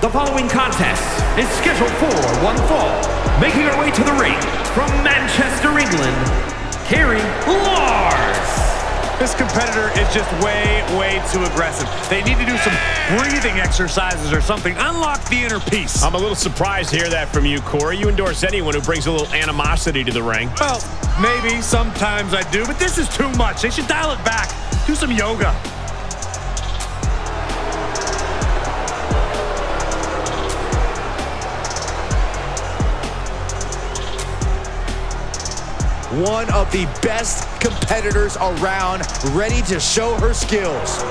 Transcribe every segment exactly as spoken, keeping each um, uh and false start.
The following contest is scheduled for one fall. Making her way to the ring from Manchester, England, Kari Lars. This competitor is just way, way too aggressive. They need to do some breathing exercises or something. Unlock the inner peace. I'm a little surprised to hear that from you, Corey. You endorse anyone who brings a little animosity to the ring. Well, maybe sometimes I do, but this is too much. They should dial it back. Do some yoga. One of the best competitors around, ready to show her skills.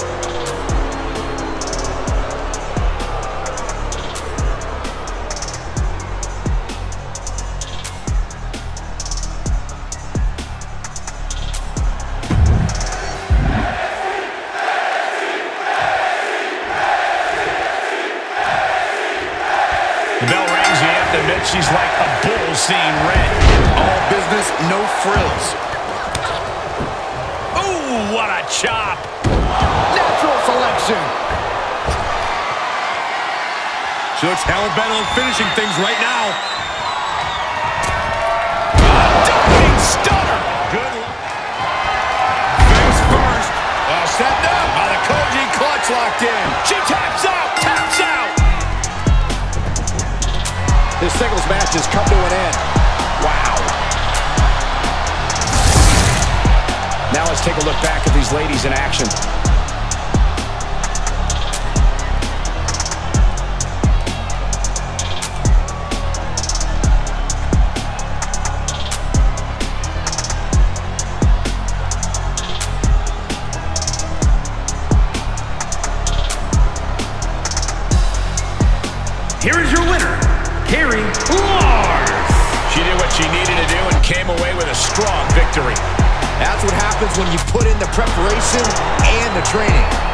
She's like a bull seeing red. All business, no frills. Oh, what a chop. Natural selection. She looks hell bent on finishing things right now. A ducking stunner. Good luck. Face first. Uh, set down by the Koji clutch locked in. She taps out, taps out. This singles match has come to an end. Wow. Now let's take a look back at these ladies in action. Here is your winner, Kari Lars. She did what she needed to do and came away with a strong victory. That's what happens when you put in the preparation and the training.